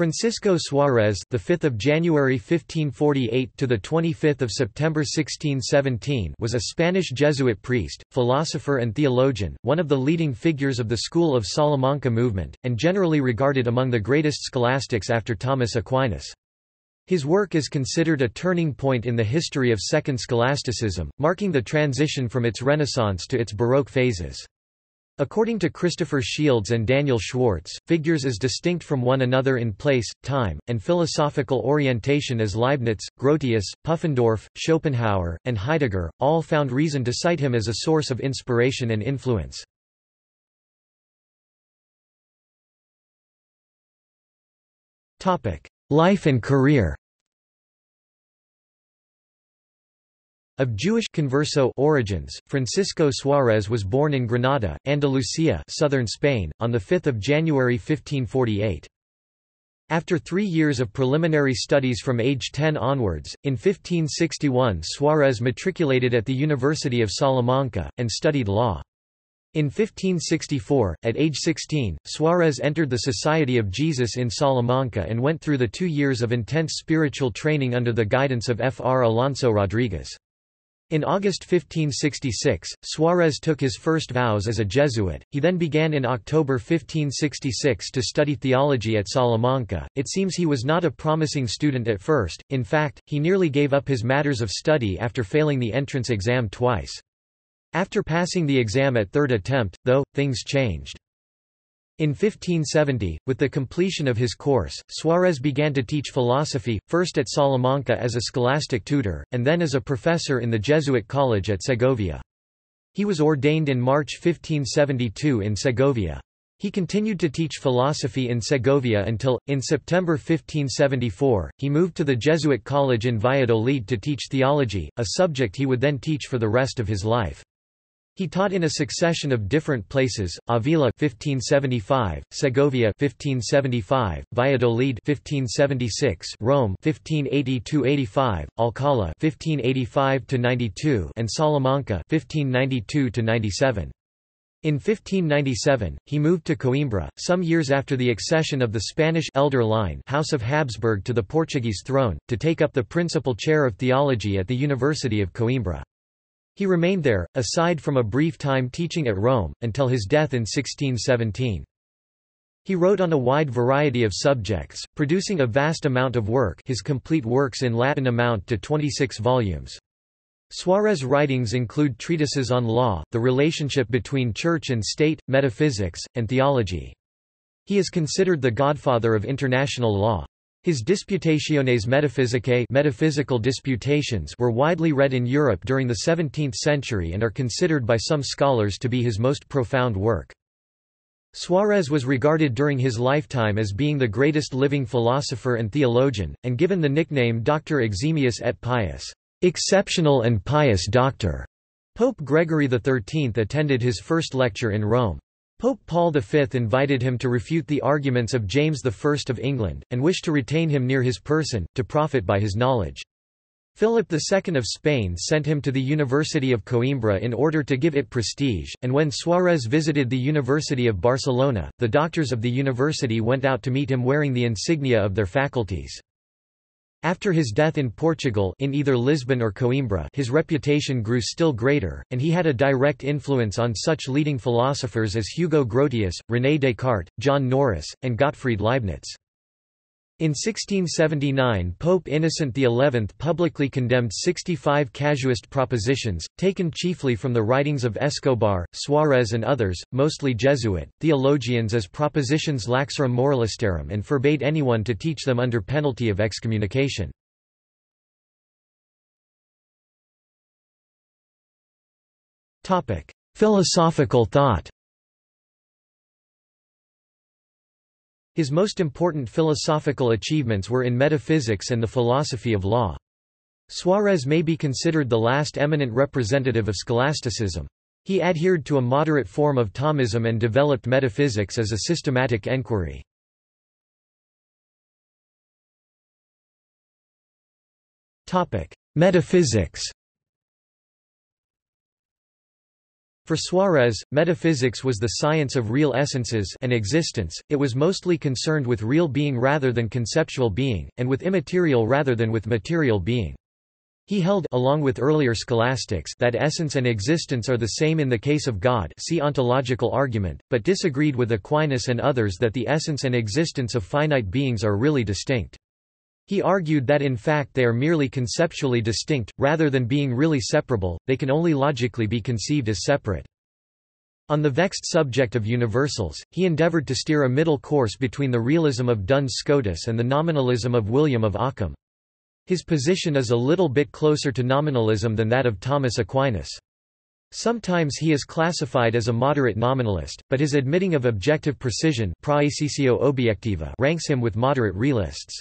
Francisco Suárez, the 5th of January 1548 to the 25th of September 1617, was a Spanish Jesuit priest, philosopher and theologian, one of the leading figures of the school of Salamanca movement and generally regarded among the greatest scholastics after Thomas Aquinas. His work is considered a turning point in the history of Second Scholasticism, marking the transition from its Renaissance to its Baroque phases. According to Christopher Shields and Daniel Schwartz, figures as distinct from one another in place, time, and philosophical orientation as Leibniz, Grotius, Pufendorf, Schopenhauer, and Heidegger, all found reason to cite him as a source of inspiration and influence. Life and career. Of Jewish converso origins, Francisco Suárez was born in Granada, Andalusia, southern Spain, on 5 January 1548. After 3 years of preliminary studies from age 10 onwards, in 1561 Suárez matriculated at the University of Salamanca, and studied law. In 1564, at age 16, Suárez entered the Society of Jesus in Salamanca and went through the 2 years of intense spiritual training under the guidance of Fr. Alonso Rodriguez. In August 1566, Suárez took his first vows as a Jesuit. He then began in October 1566 to study theology at Salamanca. It seems he was not a promising student at first. In fact, he nearly gave up his matters of study after failing the entrance exam twice. After passing the exam at third attempt, though, things changed. In 1570, with the completion of his course, Suárez began to teach philosophy, first at Salamanca as a scholastic tutor, and then as a professor in the Jesuit college at Segovia. He was ordained in March 1572 in Segovia. He continued to teach philosophy in Segovia until, in September 1574, he moved to the Jesuit college in Valladolid to teach theology, a subject he would then teach for the rest of his life. He taught in a succession of different places: Avila 1575, Segovia 1575, Valladolid 1576, Rome 1580–85, Alcalá 1585–92, and Salamanca 1592–97. In 1597, he moved to Coimbra, some years after the accession of the Spanish elder line House of Habsburg to the Portuguese throne, to take up the principal chair of theology at the University of Coimbra. He remained there, aside from a brief time teaching at Rome, until his death in 1617. He wrote on a wide variety of subjects, producing a vast amount of work. His complete works in Latin amount to 26 volumes. Suárez's writings include treatises on law, the relationship between church and state, metaphysics, and theology. He is considered the godfather of international law. His Disputationes Metaphysicae, metaphysical disputations, were widely read in Europe during the 17th century and are considered by some scholars to be his most profound work. Suárez was regarded during his lifetime as being the greatest living philosopher and theologian, and given the nickname Doctor Eximius et Pius, exceptional and pious doctor. Pope Gregory XIII attended his first lecture in Rome. Pope Paul V invited him to refute the arguments of James I of England, and wished to retain him near his person, to profit by his knowledge. Philip II of Spain sent him to the University of Coimbra in order to give it prestige, and when Suárez visited the University of Barcelona, the doctors of the university went out to meet him wearing the insignia of their faculties. After his death in Portugal in either Lisbon or Coimbra, his reputation grew still greater, and he had a direct influence on such leading philosophers as Hugo Grotius, René Descartes, John Norris, and Gottfried Leibniz. In 1679, Pope Innocent XI publicly condemned 65 casuist propositions, taken chiefly from the writings of Escobar, Suárez and others, mostly Jesuit theologians, as propositions laxarum moralistarum, and forbade anyone to teach them under penalty of excommunication. Philosophical thought. His most important philosophical achievements were in metaphysics and the philosophy of law. Suárez may be considered the last eminent representative of scholasticism. He adhered to a moderate form of Thomism and developed metaphysics as a systematic enquiry. Metaphysics. For Suárez, metaphysics was the science of real essences and existence. It was mostly concerned with real being rather than conceptual being, and with immaterial rather than with material being. He held, along with earlier scholastics, that essence and existence are the same in the case of God, see ontological argument, but disagreed with Aquinas and others that the essence and existence of finite beings are really distinct. He argued that in fact they are merely conceptually distinct, rather than being really separable, they can only logically be conceived as separate. On the vexed subject of universals, he endeavored to steer a middle course between the realism of Duns Scotus and the nominalism of William of Ockham. His position is a little bit closer to nominalism than that of Thomas Aquinas. Sometimes he is classified as a moderate nominalist, but his admitting of objective precision ranks him with moderate realists.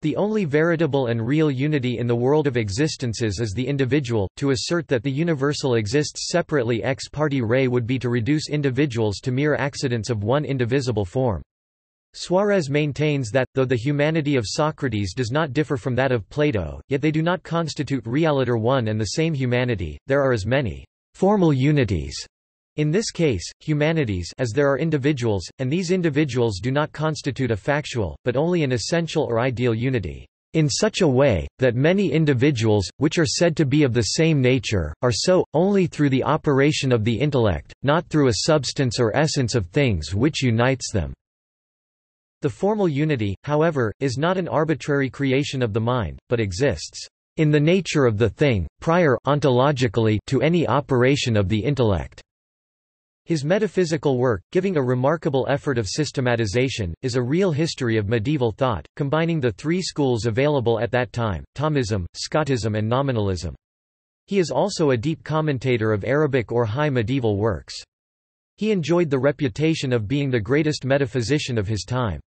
The only veritable and real unity in the world of existences is the individual. To assert that the universal exists separately ex parte rei would be to reduce individuals to mere accidents of one indivisible form. Suárez maintains that, though the humanity of Socrates does not differ from that of Plato, yet they do not constitute realiter one and the same humanity. There are as many formal unities, in this case, humanities, as there are individuals, and these individuals do not constitute a factual, but only an essential or ideal unity, in such a way, that many individuals, which are said to be of the same nature, are so, only through the operation of the intellect, not through a substance or essence of things which unites them. The formal unity, however, is not an arbitrary creation of the mind, but exists in the nature of the thing, prior ontologically to any operation of the intellect. His metaphysical work, giving a remarkable effort of systematization, is a real history of medieval thought, combining the three schools available at that time, Thomism, Scotism and Nominalism. He is also a deep commentator of Arabic or high medieval works. He enjoyed the reputation of being the greatest metaphysician of his time.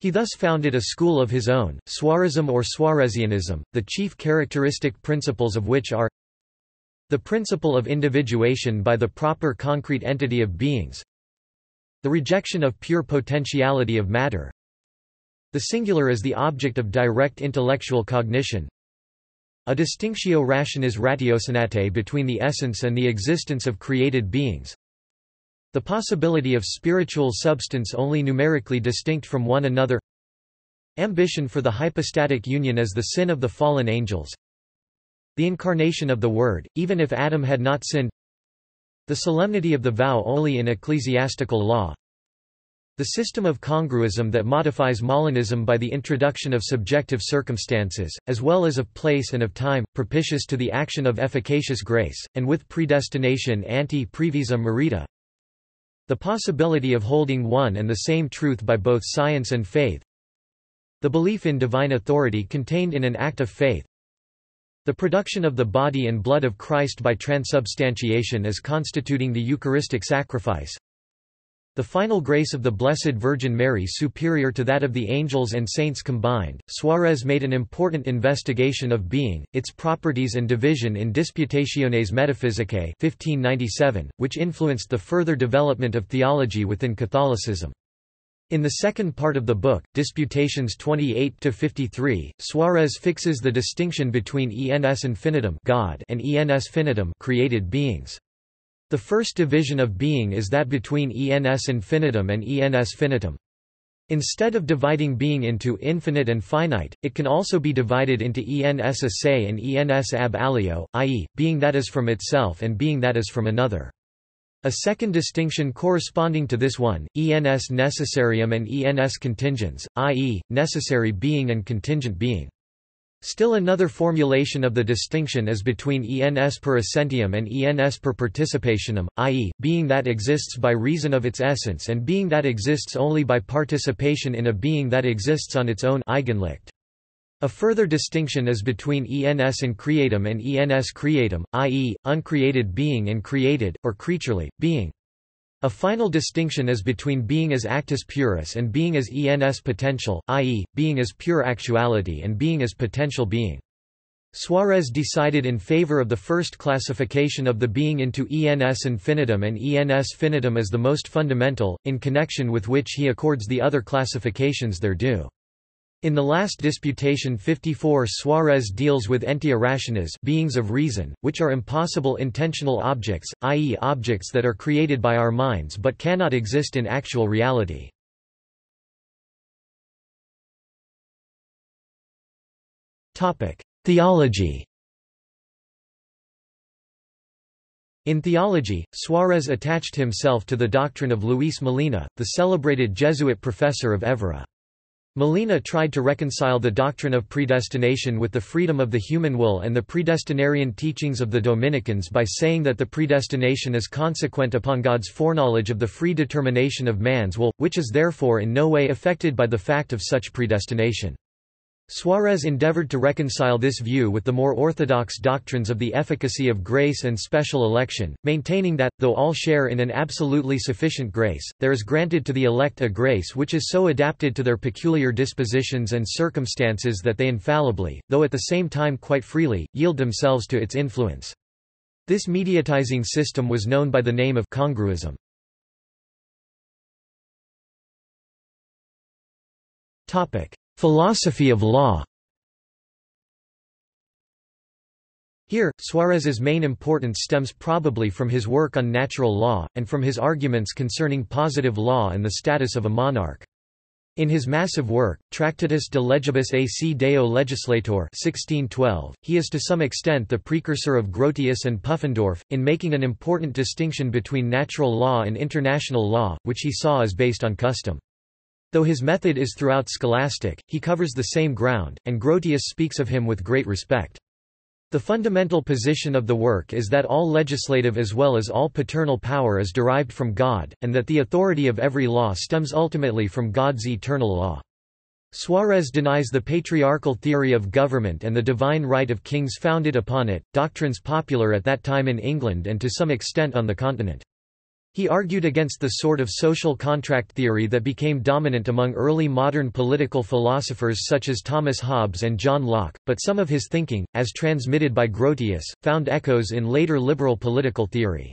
He thus founded a school of his own, Suarism or Suarezianism, the chief characteristic principles of which are the principle of individuation by the proper concrete entity of beings, the rejection of pure potentiality of matter, the singular as the object of direct intellectual cognition, a distinctio rationis ratiocinatae between the essence and the existence of created beings, the possibility of spiritual substance only numerically distinct from one another, ambition for the hypostatic union as the sin of the fallen angels, the incarnation of the Word, even if Adam had not sinned, the solemnity of the vow only in ecclesiastical law, the system of congruism that modifies Molinism by the introduction of subjective circumstances, as well as of place and of time, propitious to the action of efficacious grace, and with predestination anti-previsa merita, the possibility of holding one and the same truth by both science and faith, the belief in divine authority contained in an act of faith, the production of the body and blood of Christ by transubstantiation as constituting the Eucharistic sacrifice, the final grace of the Blessed Virgin Mary superior to that of the angels and saints combined. Suárez made an important investigation of being, its properties and division in Disputationes Metaphysicae 1597, which influenced the further development of theology within Catholicism. In the second part of the book, Disputations 28–53, Suárez fixes the distinction between ens infinitum God and ens finitum created beings. The first division of being is that between ens infinitum and ens finitum. Instead of dividing being into infinite and finite, it can also be divided into ens a se and ens ab alio, i.e., being that is from itself and being that is from another. A second distinction corresponding to this one, ens necessarium and ens contingens, i.e., necessary being and contingent being. Still another formulation of the distinction is between ens per essentium and ens per participationum, i.e., being that exists by reason of its essence and being that exists only by participation in a being that exists on its own eigenlicht. A further distinction is between ens increatum and ens creatum, i.e., uncreated being and created, or creaturely, being. A final distinction is between being as actus purus and being as ens potential, i.e., being as pure actuality and being as potential being. Suárez decided in favor of the first classification of the being into ens infinitum and ens finitum as the most fundamental, in connection with which he accords the other classifications their due. In the last Disputation 54, Suarez deals with entia-rationes, beings of reason, which are impossible intentional objects, i.e. objects that are created by our minds but cannot exist in actual reality. Theology. In theology, Suárez attached himself to the doctrine of Luis Molina, the celebrated Jesuit professor of Évora. Molina tried to reconcile the doctrine of predestination with the freedom of the human will and the predestinarian teachings of the Dominicans by saying that the predestination is consequent upon God's foreknowledge of the free determination of man's will, which is therefore in no way affected by the fact of such predestination. Suárez endeavored to reconcile this view with the more orthodox doctrines of the efficacy of grace and special election, maintaining that, though all share in an absolutely sufficient grace, there is granted to the elect a grace which is so adapted to their peculiar dispositions and circumstances that they infallibly, though at the same time quite freely, yield themselves to its influence. This mediatizing system was known by the name of congruism. Philosophy of law. Here, Suárez's main importance stems probably from his work on natural law, and from his arguments concerning positive law and the status of a monarch. In his massive work, Tractatus de Legibus ac Deo Legislator 1612, he is to some extent the precursor of Grotius and Pufendorf, in making an important distinction between natural law and international law, which he saw as based on custom. Though his method is throughout scholastic, he covers the same ground, and Grotius speaks of him with great respect. The fundamental position of the work is that all legislative as well as all paternal power is derived from God, and that the authority of every law stems ultimately from God's eternal law. Suárez denies the patriarchal theory of government and the divine right of kings founded upon it, doctrines popular at that time in England and to some extent on the continent. He argued against the sort of social contract theory that became dominant among early modern political philosophers such as Thomas Hobbes and John Locke, but some of his thinking, as transmitted by Grotius, found echoes in later liberal political theory.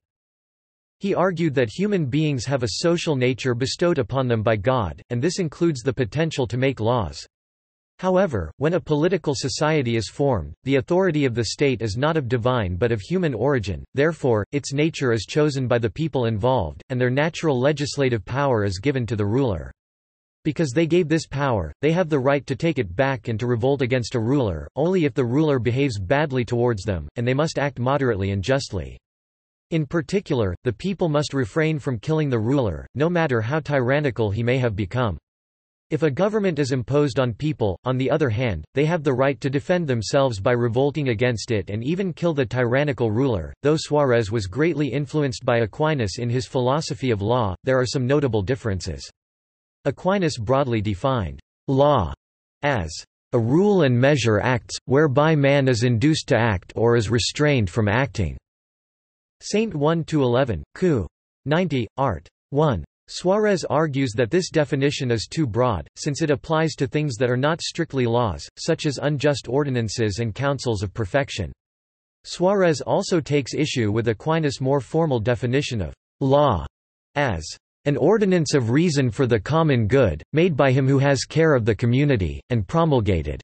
He argued that human beings have a social nature bestowed upon them by God, and this includes the potential to make laws. However, when a political society is formed, the authority of the state is not of divine but of human origin, therefore, its nature is chosen by the people involved, and their natural legislative power is given to the ruler. Because they gave this power, they have the right to take it back and to revolt against a ruler, only if the ruler behaves badly towards them, and they must act moderately and justly. In particular, the people must refrain from killing the ruler, no matter how tyrannical he may have become. If a government is imposed on people, on the other hand, they have the right to defend themselves by revolting against it and even kill the tyrannical ruler. Though Suárez was greatly influenced by Aquinas in his philosophy of law, there are some notable differences. Aquinas broadly defined law as a rule and measure acts, whereby man is induced to act or is restrained from acting. St. 1–11, Q. 90, Art. 1. Suárez argues that this definition is too broad, since it applies to things that are not strictly laws, such as unjust ordinances and counsels of perfection. Suárez also takes issue with Aquinas' more formal definition of law as an ordinance of reason for the common good, made by him who has care of the community, and promulgated.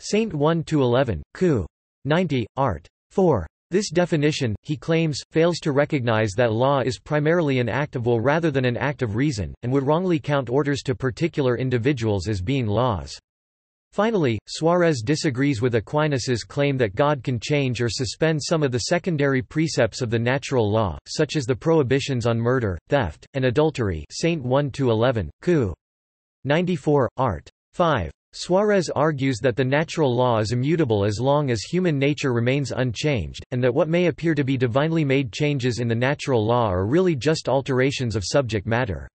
St. 1–11, Q. 90, Art. 4. This definition, he claims, fails to recognize that law is primarily an act of will rather than an act of reason, and would wrongly count orders to particular individuals as being laws. Finally, Suárez disagrees with Aquinas's claim that God can change or suspend some of the secondary precepts of the natural law, such as the prohibitions on murder, theft, and adultery. St. 1–11, Q. 94, Art. 5. Suárez argues that the natural law is immutable as long as human nature remains unchanged, and that what may appear to be divinely made changes in the natural law are really just alterations of subject matter.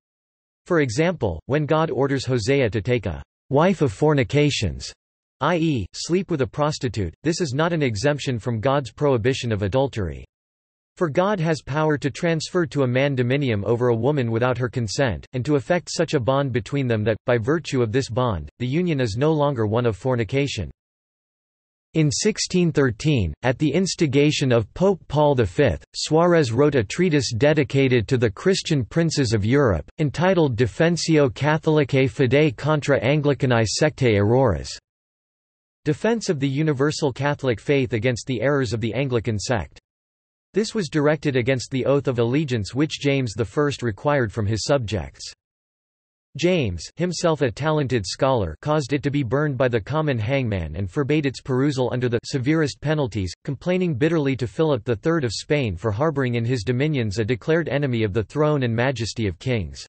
For example, when God orders Hosea to take a wife of fornications, i.e., sleep with a prostitute, this is not an exemption from God's prohibition of adultery. For God has power to transfer to a man dominion over a woman without her consent, and to effect such a bond between them that, by virtue of this bond, the union is no longer one of fornication. In 1613, at the instigation of Pope Paul V, Suárez wrote a treatise dedicated to the Christian princes of Europe, entitled Defensio Catholicae Fidei contra Anglicanae sectae erroris, Defense of the Universal Catholic Faith against the errors of the Anglican sect. This was directed against the oath of allegiance which James I required from his subjects. James, himself a talented scholar, caused it to be burned by the common hangman and forbade its perusal under the severest penalties, complaining bitterly to Philip III of Spain for harboring in his dominions a declared enemy of the throne and majesty of kings.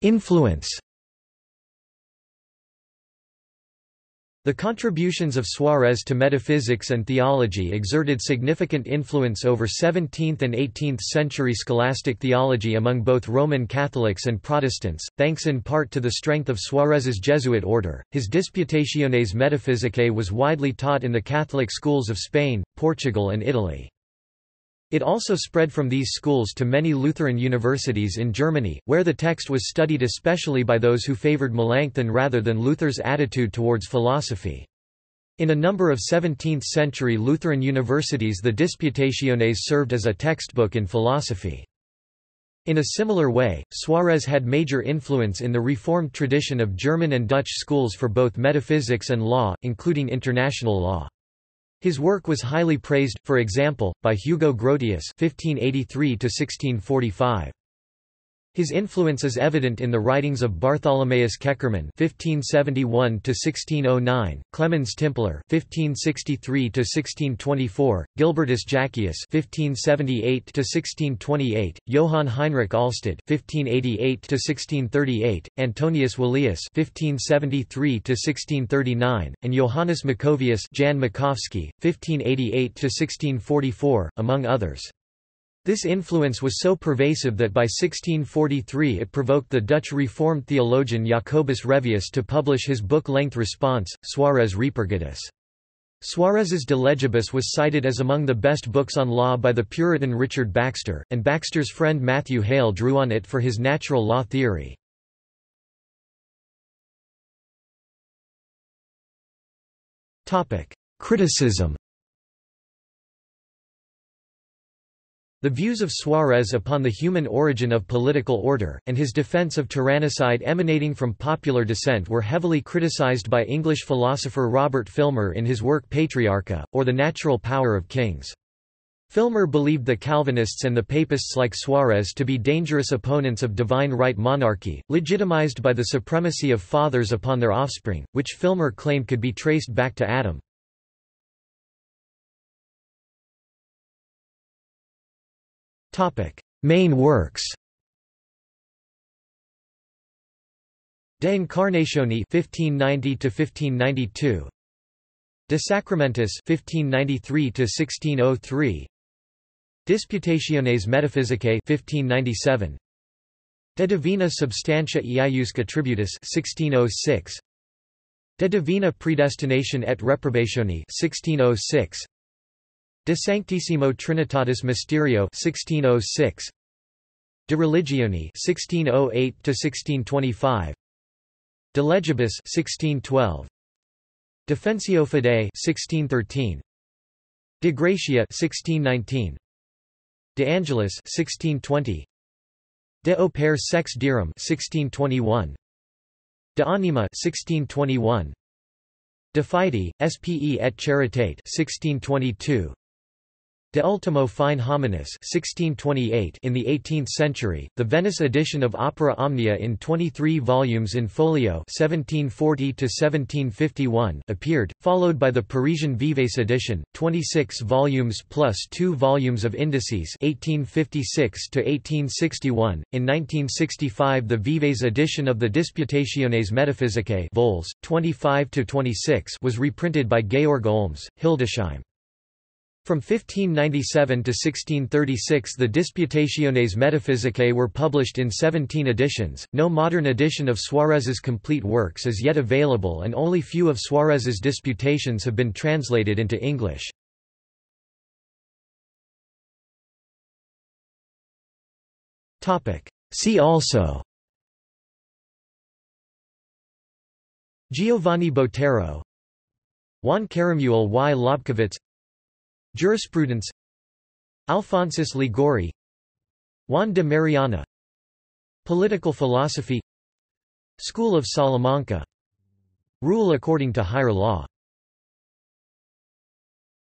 Influence. The contributions of Suárez to metaphysics and theology exerted significant influence over 17th and 18th century scholastic theology among both Roman Catholics and Protestants, thanks in part to the strength of Suárez's Jesuit order. His Disputationes Metaphysicae was widely taught in the Catholic schools of Spain, Portugal and Italy. It also spread from these schools to many Lutheran universities in Germany, where the text was studied especially by those who favored Melanchthon rather than Luther's attitude towards philosophy. In a number of 17th-century Lutheran universities the Disputationes served as a textbook in philosophy. In a similar way, Suárez had major influence in the Reformed tradition of German and Dutch schools for both metaphysics and law, including international law. His work was highly praised, for example, by Hugo Grotius (1583–1645). His influence is evident in the writings of Bartholomaeus Keckermann (1571–1609), Clemens Timpler (1563–1624), Gilbertus Jaccius (1578–1628), Johann Heinrich Alsted (1588–1638), Antonius Welius (1573–1639), and Johannes Macrovius (Jan Makovsky) (1588–1644), among others. This influence was so pervasive that by 1643 it provoked the Dutch Reformed theologian Jacobus Revius to publish his book-length response, Suarez Repergatus. Suarez's De Legibus was cited as among the best books on law by the Puritan Richard Baxter, and Baxter's friend Matthew Hale drew on it for his natural law theory. Criticism. The views of Suárez upon the human origin of political order, and his defense of tyrannicide emanating from popular dissent were heavily criticized by English philosopher Robert Filmer in his work Patriarcha, or The Natural Power of Kings. Filmer believed the Calvinists and the Papists like Suárez to be dangerous opponents of divine right monarchy, legitimized by the supremacy of fathers upon their offspring, which Filmer claimed could be traced back to Adam. Main works. De Incarnatione (1590–1592), De Sacramentis (1593–1603), Disputationes Metaphysicae (1597), De Divina Substantia eiusque Attributus (1606), De Divina Predestination et Reprobatione (1606). De Sanctissimo Trinitatis Mysterio (1606), De Religione (1608–1625), De Legibus (1612), Defensio Fidei (1613), De Gratia (1619), De Angelis (1620), De Opere Sex Derum (1621), De Anima (1621), De Fide, Spe et Charitate (1622). De Ultimo Fine Hominis (1628). In the 18th century, the Venice edition of Opera Omnia in 23 volumes in folio (1740–1751) appeared, followed by the Parisian Vives edition, 26 volumes plus 2 volumes of indices (1856–1861). In 1965, the Vives edition of the Disputationes Metaphysicae, vols. 25–26, was reprinted by Georg Olms, Hildesheim. From 1597 to 1636 the Disputationes Metaphysicae were published in 17 editions. No modern edition of Suárez's complete works is yet available and only few of Suárez's disputations have been translated into English. See also Giovanni Botero, Juan Caramuel y Lobkowitz, Jurisprudence, Alphonsus Liguori, Juan de Mariana, Political Philosophy, School of Salamanca, Rule according to higher law.